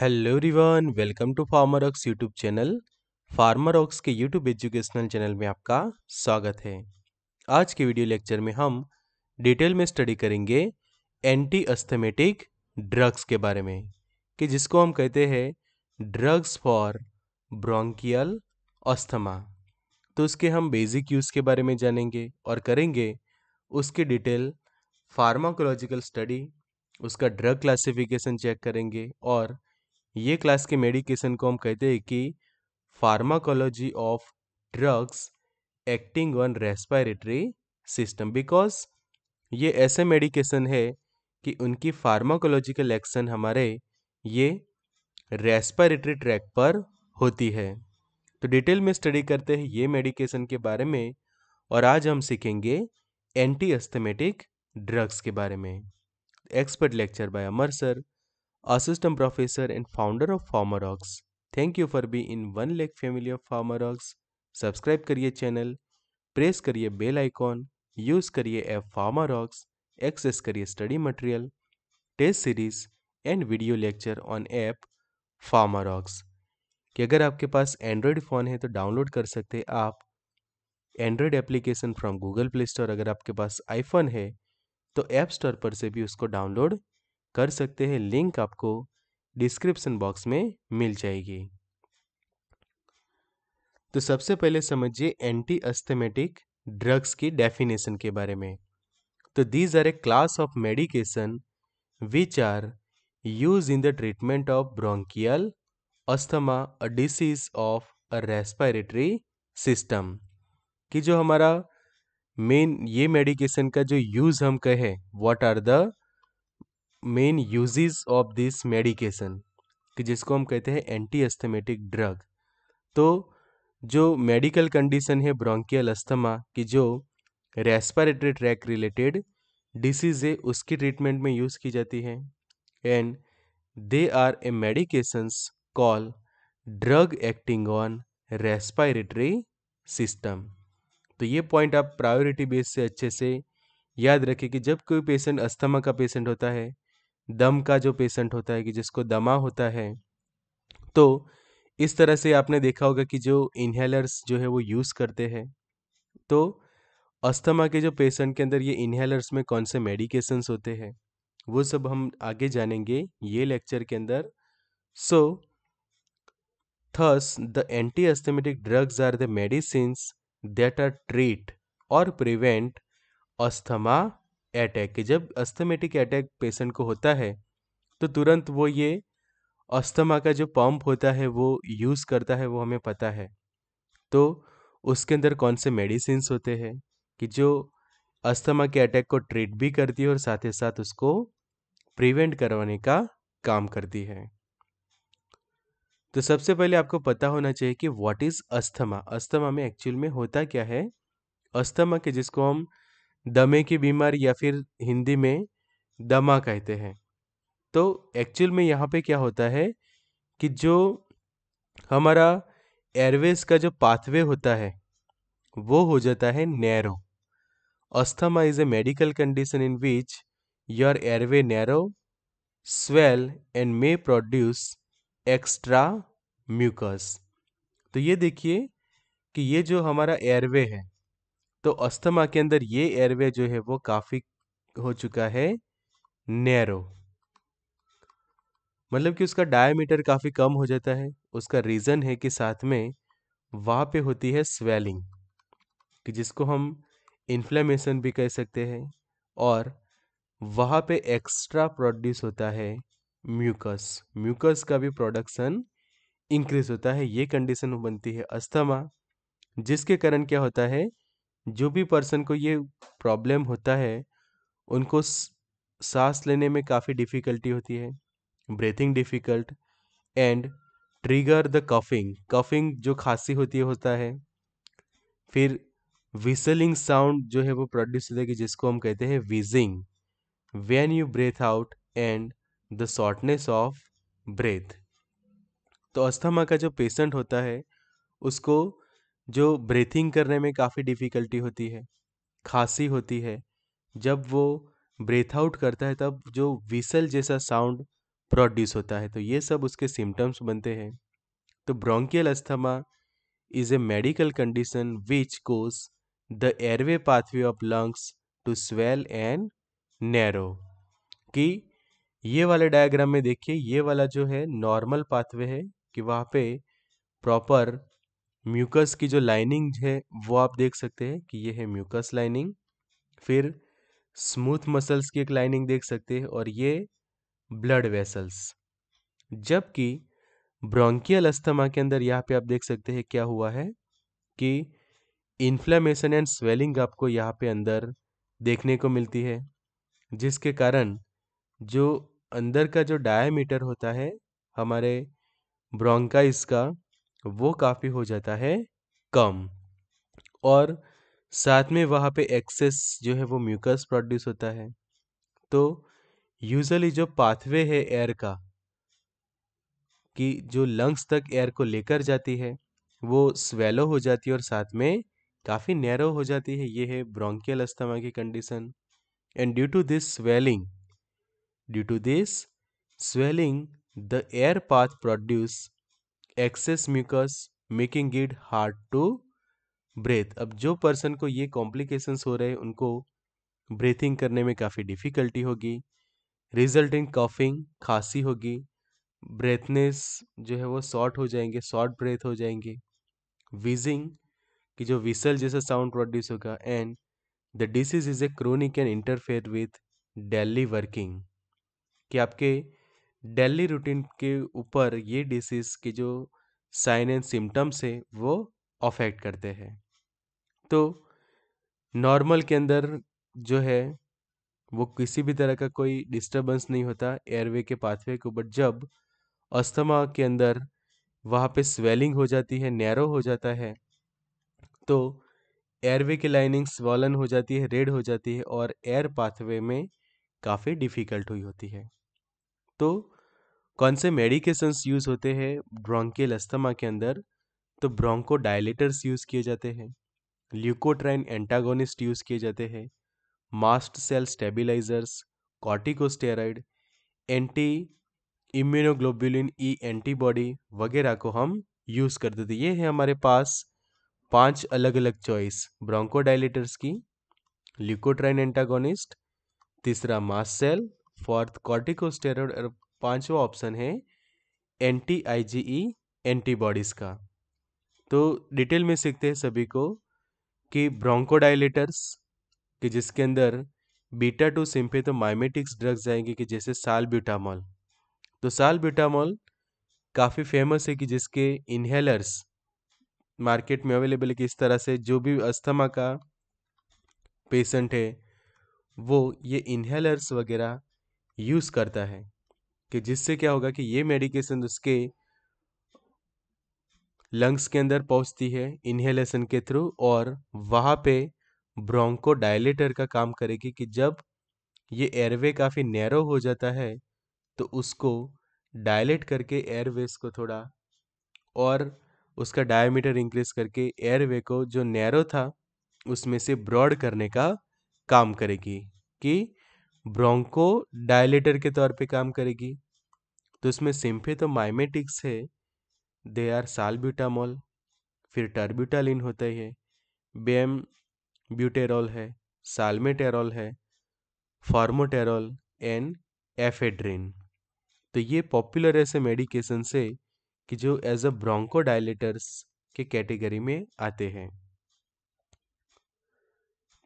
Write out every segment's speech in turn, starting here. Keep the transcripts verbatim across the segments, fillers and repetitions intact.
Hello everyone, welcome to Pharmarox YouTube channel. Pharmarox के YouTube educational channel में आपका स्वागत है। आज के वीडियो लेक्चर में हम डिटेल में स्टडी करेंगे एंटी अस्थमेटिक ड्रग्स के बारे में, कि जिसको हम कहते हैं ड्रग्स फॉर ब्रोंकियल अस्थमा। तो उसके हम बेसिक यूज़ के बारे में जानेंगे और करेंगे उसकी डिटेल फार्माकोलॉजिकल स्टडी, उसका ड्रग क्लासिफिकेशन चेक करेंगे। और ये क्लास के मेडिकेशन को हम कहते हैं कि pharmacology of drugs acting on respiratory system, because ये ऐसे मेडिकेशन है कि उनकी फार्माकोलॉजिकल एक्शन हमारे ये रेस्पिरेटरी ट्रैक पर होती है। तो डिटेल में स्टडी करते हैं ये मेडिकेशन के बारे में, और आज हम सीखेंगे एंटी अस्थमेटिक ड्रग्स के बारे में। Expert lecture by Amar sir, assistant professor and founder of Pharmarox. Thank you for be in one lake family of Pharmarox. Subscribe करिए चैनल, प्रेस करिए बेल आइकॉन, यूज़ करिए ऐप फार्मारोक्स, एक्सेस करिए study material, test series and video lecture on app Pharmarox. कि अगर आपके पास Android phone है तो download कर सकते आप Android application from Google Play Store. अगर आपके पास आईफोन है तो ऐप स्टोर पर से भी उसको डाउनलोड कर सकते हैं। लिंक आपको डिस्क्रिप्शन बॉक्स में मिल जाएगी। तो सबसे पहले समझिए एंटी अस्थमेटिक ड्रग्स की डेफिनेशन के बारे में। तो these are a class of medication which are use in the treatment of bronchial asthma, a disease of a respiratory system. कि जो हमारा मेन ये मेडिकेशन का जो यूज़ हम कहें, what are the main uses of this medication, कि जिसको हम कहते हैं एंटी अस्थमेटिक ड्रग। तो जो मेडिकल कंडीशन है ब्रोंकियल अस्थमा की, जो रेस्पिरेटरी ट्रैक रिलेटेड डिसीज़ है, उसकी ट्रीटमेंट में यूज़ की जाती है। And they are a medications call drug acting on respiratory system. तो ये पॉइंट आप प्रायोरिटी बेस से अच्छे से याद रखें कि जब कोई पेशेंट अस्थमा का पेशेंट होता है, दम का जो पेशेंट होता है, कि जिसको दमा होता है, तो इस तरह से आपने देखा होगा कि जो इन्हेलर्स जो है वो यूज़ करते हैं। तो अस्थमा के जो पेशेंट के अंदर ये इन्हेलर्स में कौन से मेडिकेशंस होते हैं वो सब हम आगे जानेंगे ये लेक्चर के अंदर। So thus the anti asthmatic drugs are the medicines that are treat और prevent अस्थमा अटैक। जब अस्थमेटिक अटैक पेशेंट को होता है तो तुरंत वो ये अस्थमा का जो पंप होता है वो यूज़ करता है, वो हमें पता है। तो उसके अंदर कौन से मेडिसिन्स होते हैं कि जो अस्थमा के अटैक को ट्रीट भी करती है और साथ ही साथ उसको प्रिवेंट करवाने का काम करती है। तो सबसे पहले आपको पता होना चाहिए कि व्हाट इज़ अस्थमा, अस्थमा में एक्चुअल में होता क्या है। अस्थमा के जिसको हम दमे की बीमारी या फिर हिंदी में दमा कहते हैं, तो एक्चुअल में यहाँ पे क्या होता है कि जो हमारा एयरवेज का जो पाथवे होता है वो हो जाता है narrow. Asthma is a medical condition in which your airway narrow, swell and may produce extra mucus. तो ये देखिए कि ये जो हमारा एयरवे है, तो अस्थमा के अंदर ये एयरवे जो है वो काफ़ी हो चुका है नैरो, मतलब कि उसका डायमीटर काफ़ी कम हो जाता है। उसका रीज़न है कि साथ में वहाँ पे होती है स्वेलिंग, कि जिसको हम इन्फ्लेमेशन भी कह सकते हैं, और वहाँ पे एक्स्ट्रा प्रोड्यूस होता है म्यूकस, म्यूकस का भी प्रोडक्शन इंक्रीज होता है। ये कंडीशन बनती है अस्थमा, जिसके कारण क्या होता है, जो भी पर्सन को ये प्रॉब्लम होता है उनको सांस लेने में काफ़ी डिफ़िकल्टी होती है, breathing difficult and trigger the coughing. Coughing जो खांसी होती है होता है, फिर विसलिंग साउंड जो है वो प्रोड्यूस होता है, कि जिसको हम कहते हैं wheezing when you breathe out, and the shortness of breath. तो अस्थमा का जो पेशेंट होता है उसको जो ब्रीथिंग करने में काफ़ी डिफ़िकल्टी होती है, खांसी होती है, जब वो ब्रेथ आउट करता है तब जो विसल जैसा साउंड प्रोड्यूस होता है। तो ये सब उसके सिम्टम्स बनते हैं। तो bronchial asthma is a medical condition which cause the airway pathway of lungs to swell and narrow. कि ये वाले डायग्राम में देखिए, ये वाला जो है नॉर्मल पाथवे है कि वहाँ पे प्रॉपर म्यूकस की जो लाइनिंग है वो आप देख सकते हैं कि ये है म्यूकस लाइनिंग। फिर स्मूथ मसल्स की एक लाइनिंग देख सकते हैं और ये ब्लड वेसल्स। जबकि ब्रोंकियल अस्थमा के अंदर यहाँ पे आप देख सकते हैं क्या हुआ है कि इन्फ्लेमेशन एंड स्वेलिंग आपको यहाँ पे अंदर देखने को मिलती है, जिसके कारण जो अंदर का जो डायमीटर होता है हमारे ब्रोंकाइस का वो काफ़ी हो जाता है कम, और साथ में वहाँ पे एक्सेस जो है वो म्यूकस प्रोड्यूस होता है। तो यूजुअली जो पाथवे है एयर का कि जो लंग्स तक एयर को लेकर जाती है वो स्वेलो हो जाती है और साथ में काफ़ी नैरो हो जाती है। ये है ब्रोंकियल अस्थमा की condition. And due to this swelling due to this swelling the air path produce excess mucus making it hard to breathe. अब जो पर्सन को ये कॉम्प्लिकेशंस हो रहे हैं उनको ब्रीथिंग करने में काफ़ी डिफ़िकल्टी होगी, रिजल्टिंग कॉफिंग, खांसी होगी, ब्रेथनेस जो है वो शॉर्ट हो जाएंगे, शॉर्ट ब्रेथ हो जाएंगे, विजिंग कि जो विसल जैसा साउंड प्रोड्यूस होगा। And the disease is a chronic and interfere with daily working कि आपके डेली रूटीन के ऊपर ये डिसीज़ के जो साइन एंड सिम्टम्स है वो अफेक्ट करते हैं। तो नॉर्मल के अंदर जो है वो किसी भी तरह का कोई डिस्टर्बेंस नहीं होता एयरवे के पाथवे को, बट जब अस्थमा के अंदर वहाँ पे स्वेलिंग हो जाती है, नैरो हो जाता है, तो एयरवे की लाइनिंग स्वॉलन हो जाती है, रेड हो जाती है और एयर पाथवे में काफ़ी डिफ़िकल्ट हुई होती है। तो कौन से मेडिकेशंस यूज़ होते हैं ब्रोंकियल अस्थमा के अंदर? तो ब्रोंको डायलेटर्स यूज़ किए जाते हैं, ल्यूकोट्राइन एंटागोनिस्ट यूज़ किए जाते हैं, mast cell stabilisers, corticosteroid, anti immunoglobulin E antibody वगैरह को हम यूज़ करते थे। ये है हमारे पास पांच अलग अलग चॉइस, ब्रोंको डायलेटर्स की, ल्यूकोट्राइन एंटागोनिस्ट, तीसरा मास्ट सेल, फोर्थ कॉर्टिकोस्टेरॉइड और पांचवा ऑप्शन है एंटी आईजीई एंटीबॉडीज़ का। तो डिटेल में सीखते हैं सभी को कि ब्रोंकोडायलेटर्स कि जिसके अंदर बीटा टू सिम्फेथोमाइमेटिक्स ड्रग्स आएंगे कि जैसे सालब्यूटामॉल। तो सालब्यूटामॉल काफ़ी फेमस है कि जिसके इन्हेलर्स मार्केट में अवेलेबल है कि इस तरह से जो भी अस्थमा का पेशेंट है वो ये इन्हेलर्स वगैरह यूज़ करता है कि जिससे क्या होगा कि ये मेडिकेशन उसके लंग्स के अंदर पहुंचती है इन्हेलेशन के थ्रू और वहाँ पे ब्रोंको डायलेटर का काम करेगी कि जब ये एयरवे काफ़ी नैरो हो जाता है तो उसको डायलेट करके एयरवेस को थोड़ा और उसका डायमीटर इंक्रीज करके एयरवे को जो नैरो था उसमें से ब्रॉड करने का काम करेगी कि ब्रोंको डायलेटर के तौर पे काम करेगी। तो इसमें सिम्फेथोमाइमेटिक्स है, दे आर सालब्यूटामॉल, फिर टर्ब्यूटालिन होता ही है, बैम्बुटेरोल है, साल्मेटेरोल है, फॉर्मोटेरोल एंड एफेड्रिन। तो ये पॉपुलर ऐसे मेडिकेशन से कि जो एज अ ब्रोंको डायलेटर्स के कैटेगरी में आते हैं।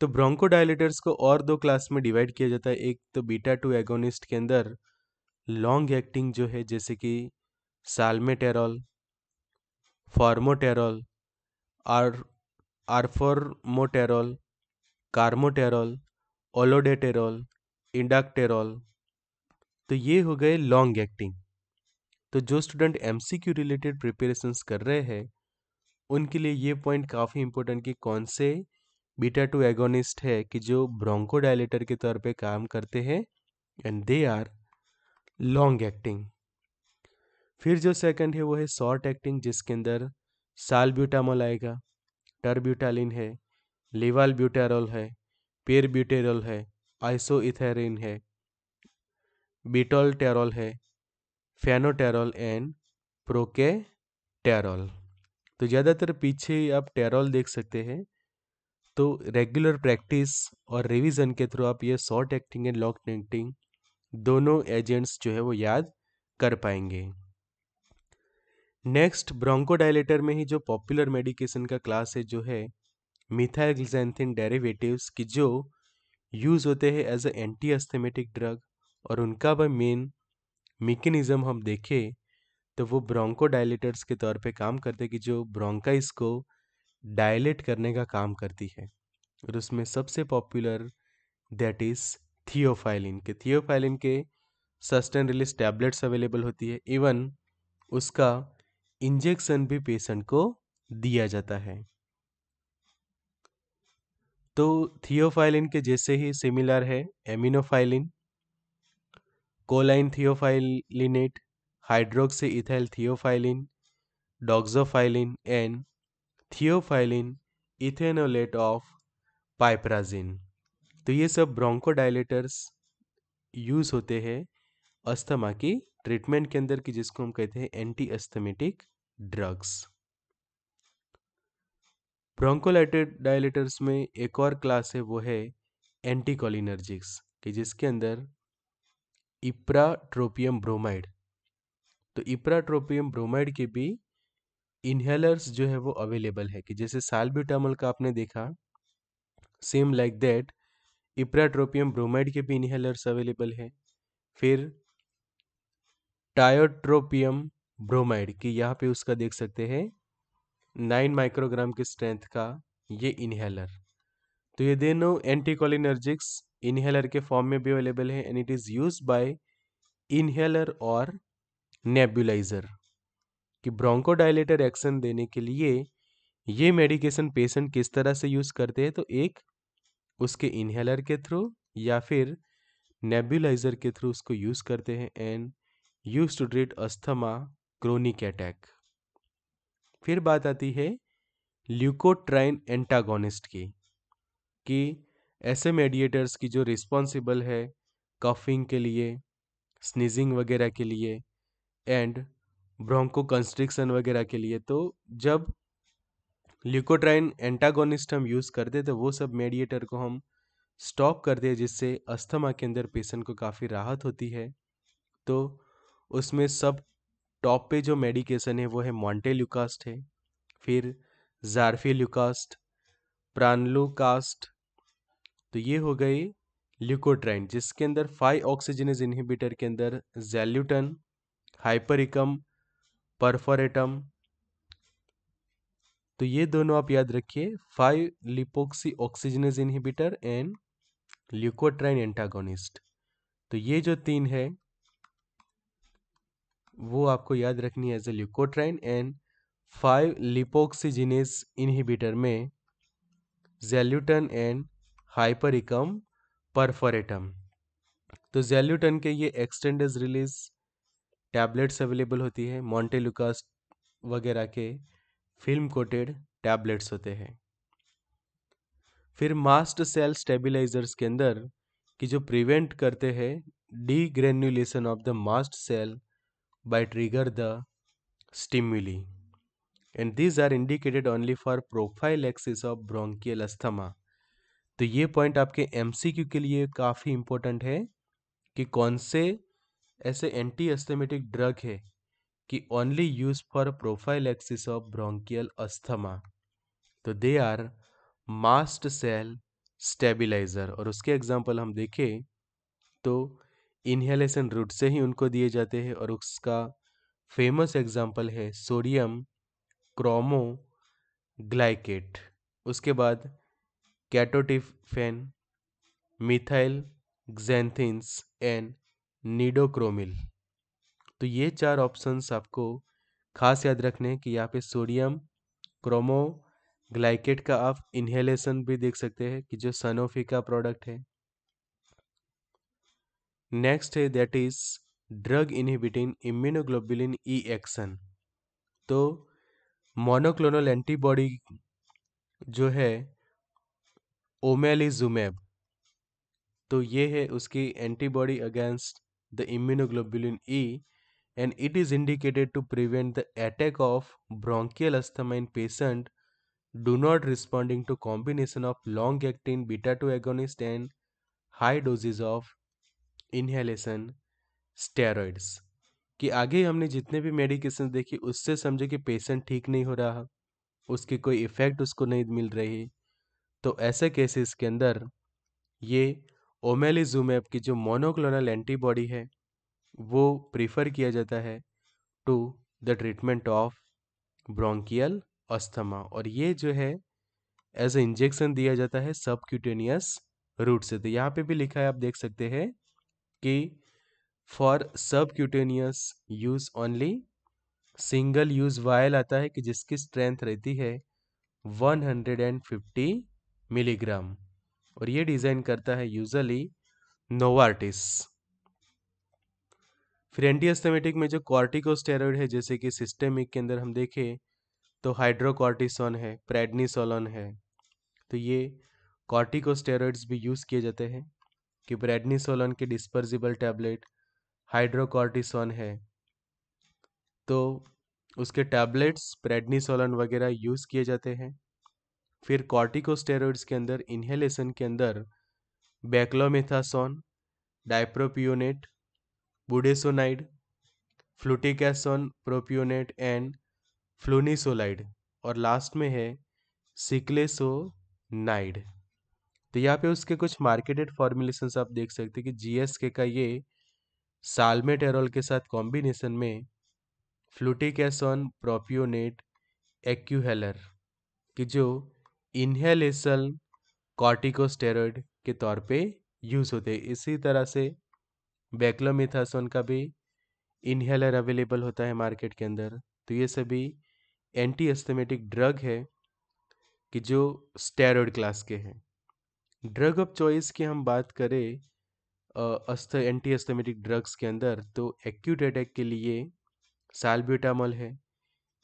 तो ब्रोंको डायलेटर्स को और दो क्लास में डिवाइड किया जाता है। एक तो बीटा टू एगोनिस्ट के अंदर लॉन्ग एक्टिंग जो है जैसे कि साल्मेटेरोल, फॉर्मोटेरोल, आर आरफोरमोटेरोल, कार्मोटेरोल, ओलोडेटेरोल, इंडाकटेरोल, तो ये हो गए लॉन्ग एक्टिंग। तो जो स्टूडेंट एमसीक्यू रिलेटेड प्रिपरेशंस कर रहे हैं उनके लिए ये पॉइंट काफ़ी इंपॉर्टेंट कि कौन से बीटा टू एगोनिस्ट है कि जो ब्रोंको डायलेटर के तौर पे काम करते हैं and they are long acting. फिर जो सेकंड है वो है शॉर्ट एक्टिंग जिसके अंदर सालब्यूटामॉल आएगा, टर्ब्यूटालिन है, लेवालब्यूटेरोल है, पिरब्यूटेरोल है, आइसोइथेरिन है, बिटोलटेरोल है, फेनोटेरॉल एंड प्रोकेटेरॉल। तो ज़्यादातर पीछे आप टेरॉल देख सकते हैं। तो रेगुलर प्रैक्टिस और रिवीजन के थ्रू आप ये short acting and long acting दोनों एजेंट्स जो है वो याद कर पाएंगे। नेक्स्ट ब्रोंकोडायलेटर में ही जो पॉपुलर मेडिकेशन का क्लास है जो है मिथाइल ग्लाइसेंथिन डेरिवेटिव्स की जो यूज़ होते हैं as a anti asthmatic drug, और उनका भी मेन मेकनिज़म हम देखें तो वो ब्रोंकोडायलेटर्स के तौर पे काम करते हैं कि जो ब्रोंकाइस को डायलेट करने का काम करती है। और उसमें सबसे पॉपुलर दैट इज़ थियोफाइलिन के थियोफाइलिन के सस्टेन रिलीज टैबलेट्स अवेलेबल होती है। इवन उसका इंजेक्शन भी पेशेंट को दिया जाता है। तो थियोफाइलिन के जैसे ही सिमिलर है aminophylline, choline theophyllinate, hydroxy ethyl theophylline, डॉक्सोफाइलिन and theophylline ethanolate of piperazine. तो ये सब ब्रोंकोडायलेटर्स यूज होते हैं अस्थमा की ट्रीटमेंट के अंदर की जिसको हम कहते हैं एंटी अस्थमेटिक ड्रग्स। ब्रोंकोडायलेटर्स में एक और क्लास है वो है एंटीकोलिनर्जिक्स कि जिसके अंदर इप्राट्रोपियम ब्रोमाइड। तो इप्राट्रोपियम ब्रोमाइड के भी इनहेलर्स जो है वो अवेलेबल है कि जैसे साल्ब्यूटामोल का आपने देखा, same like that ipratropium bromide के भी इनहेलर्स अवेलेबल है। फिर टायोट्रोपियम ब्रोमाइड की यहाँ पे उसका देख सकते हैं नाइन माइक्रोग्राम की स्ट्रेंथ का ये इनहेलर। तो ये दोनों एंटीकोलिनर्जिक्स इनहेलर के फॉर्म में भी अवेलेबल है and it is use by inhaler और नेबुलाइजर कि ब्रोंकोडायलेटर एक्शन देने के लिए ये मेडिकेशन पेशेंट किस तरह से यूज़ करते हैं। तो एक उसके इनहेलर के थ्रू या फिर नेबुलाइजर के थ्रू उसको यूज़ करते हैं and use to treat asthma chronic attack. फिर बात आती है ल्यूकोट्राइन एंटागोनिस्ट की कि ऐसे मेडिएटर्स की जो रिस्पॉन्सिबल है कफिंग के लिए, स्नीजिंग वगैरह के लिए एंड ब्रोंको कंस्ट्रिक्शन वगैरह के लिए। तो जब ल्यूकोट्राइन एंटागोनिस्ट हम यूज़ करते तो वो सब मेडिएटर को हम स्टॉप करते हैं जिससे अस्थमा के अंदर पेशेंट को काफ़ी राहत होती है। तो उसमें सब टॉप पे जो मेडिकेशन है वो है मॉन्टेलुकास्ट है, फिर जाफिरलुकास्ट, प्रानलुकास्ट। तो ये हो गए ल्यूकोट्राइन जिसके अंदर फाइव ऑक्सीजनेज इनहिबिटर के अंदर ज़ेल्यूटन, हाइपरिकम, परफोरेटम। तो ये दोनों आप याद रखिए, five lipoxygenase inhibitor and leukotriene antagonist. तो ये जो तीन है वो आपको याद रखनी है as a leukotriene and five lipoxygenase inhibitor में ज़ेल्यूटन एंड हाइपरिकम परफोरेटम। तो ज़ेल्यूटन के ये एक्सटेंडेड रिलीज टैबलेट्स अवेलेबल होती है, मॉन्टेलुकास्ट वगैरह के फिल्म कोटेड टैबलेट्स होते हैं। फिर मास्ट सेल स्टेबिलाइजर्स के अंदर कि जो प्रिवेंट करते हैं degranulation of the mast cell by trigger the stimuli and these are indicated only for prophylaxis of bronchial asthma। तो ये पॉइंट आपके एमसीक्यू के लिए काफ़ी इम्पोर्टेंट है कि कौन से ऐसे एंटी अस्थमेटिक ड्रग है कि only use for prophylaxis of bronchial asthma. तो they are mast cell stabiliser और उसके एग्जाम्पल हम देखें तो इन्हेलेशन रूट से ही उनको दिए जाते हैं और उसका फेमस एग्जाम्पल है सोडियम क्रोमोग्लाइकेट, उसके बाद ketotifen, methylxanthines and nedocromil. तो ये चार ऑप्शंस आपको खास याद रखने हैं कि यहाँ पे सोडियम क्रोमोग्लाइकेट का आप इन्हेलेशन भी देख सकते हैं कि जो सनोफी का प्रोडक्ट है। नेक्स्ट है that is drug inhibiting immunoglobulin E action. तो मोनोक्लोनल एंटीबॉडी जो है ओमेलिजुमैब, तो ये है उसकी antibody against the immunoglobulin E and it is indicated to prevent the attack of bronchial asthma in patient do not responding to combination of long-acting beta two agonist and high doses of inhalation steroids। कि आगे हमने जितने भी medication देखी उससे समझे कि patient ठीक नहीं हो रहा, उसकी कोई इफ़ेक्ट उसको नहीं मिल रही, तो ऐसे केसेस के अंदर ये ओमेलिजुमैब की जो मोनोक्लोनल एंटीबॉडी है वो प्रीफर किया जाता है to the treatment of bronchial asthma. और ये जो है एज ए इंजेक्शन दिया जाता है सबक्यूटेनियस रूट से। तो यहाँ पे भी लिखा है, आप देख सकते हैं कि for subcutaneous use only single use vial आता है कि जिसकी स्ट्रेंथ रहती है एक सौ पचास मिलीग्राम, और ये डिज़ाइन करता है यूजुअली नोवार्टिस। फिर एंटीएस्थमेटिक में जो कॉर्टिकोस्टेरॉइड है जैसे कि सिस्टेमिक के अंदर हम देखें तो हाइड्रोकॉर्टिसोन है, प्रेडनिसोलोन है, तो ये कॉर्टिकोस्टेरॉइड्स भी यूज़ किए जाते हैं कि प्रेडनिसोलोन के डिस्पर्सिबल टैबलेट, हाइड्रोकॉर्टिसोन है तो उसके टैबलेट्स प्रेडनिसोलोन वगैरह यूज़ किए जाते हैं। फिर कॉर्टिकोस्टेरॉइड्स के अंदर इन्हेलेशन के अंदर beclomethasone dipropionate, budesonide, fluticasone propionate and flunisolide, और लास्ट में है सिक्लेसोनाइड। तो यहाँ पे उसके कुछ मार्केटेड फॉर्मुलेशंस आप देख सकते हैं कि जीएसके का ये साल्मेटेरोल के साथ कॉम्बिनेशन में फ्लूटिकासोन प्रोपियोनेट एक्यूहेलर कि जो इन्हेलेशन कॉर्टिकोस्टेरॉइड के तौर पे यूज़ होते हैं। इसी तरह से बेक्लोमेथासोन का भी इन्हेलर अवेलेबल होता है मार्केट के अंदर। तो ये सभी एंटी एस्थमेटिक ड्रग है कि जो स्टेरॉइड क्लास के हैं। ड्रग ऑफ चॉइस की हम बात करें अस्थ एंटी एस्थमेटिक ड्रग्स के अंदर तो एक्यूट अटैक के लिए साल्ब्यूटामोल है।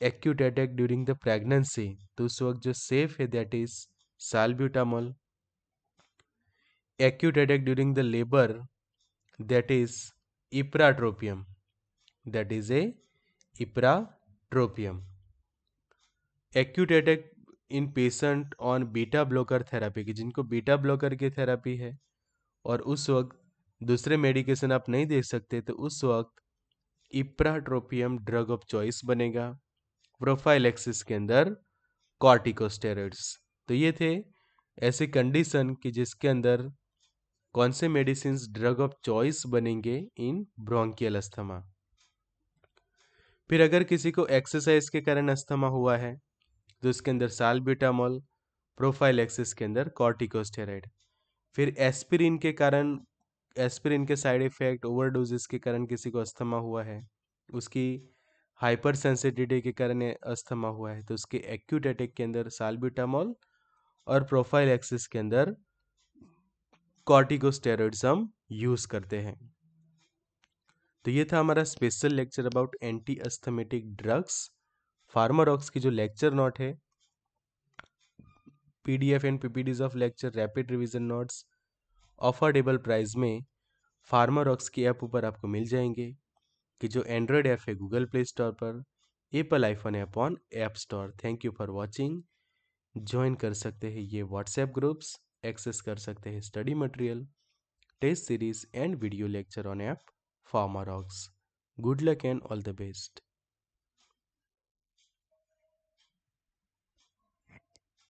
Acute attack during the pregnancy तो उस वक्त जो सेफ है that is salbutamol. Acute attack during the labour that is ipratropium, that is a ipratropium. Acute attack in patient on beta blocker therapy की जिनको बीटा ब्लॉकर की therapy है और उस वक्त दूसरे मेडिकेशन आप नहीं देख सकते तो उस वक्त इप्राट्रोपियम ड्रग ऑफ चॉइस बनेगा। प्रोफाइलेक्सिस के अंदर कॉर्टिकोस्टेरॉइड्स। तो ये थे ऐसे कंडीशन कि जिसके अंदर कौन से मेडिसिन्स ड्रग ऑफ चॉइस बनेंगे इन ब्रोंकियल अस्थमा। फिर अगर किसी को एक्सरसाइज के कारण अस्थमा हुआ है तो उसके अंदर साल्ब्यूटामोल, प्रोफाइलेक्सिस के अंदर कॉर्टिकोस्टेरॉइड। फिर एस्पिरिन के कारण, एस्पिरिन के साइड इफेक्ट ओवरडोजेस के कारण किसी को अस्थमा हुआ है, उसकी हाइपर सेंसिटिविटी के कारण अस्थमा हुआ है तो उसके एक्यूट अटैक के अंदर साल्ब्यूटामोल और प्रोफाइलेक्सिस के अंदर कॉर्टिकोस्टेरॉइड्स हम यूज़ करते हैं। तो ये था हमारा special lecture about anti asthmatic drugs. Pharmarox की जो लेक्चर नोट है, PDF and PPTs of lecture, rapid revision notes affordable price में फार्मारॉक्स की ऐप ऊपर आपको मिल जाएंगे कि जो एंड्रॉयड ऐप है गूगल प्ले स्टोर पर, Apple iPhone app on App Store. Thank you for watching. Join कर सकते हैं ये व्हाट्सएप ग्रुप्स, एक्सेस कर सकते हैं study material, test series and video lecture on app Pharmarox. Good luck and all the best.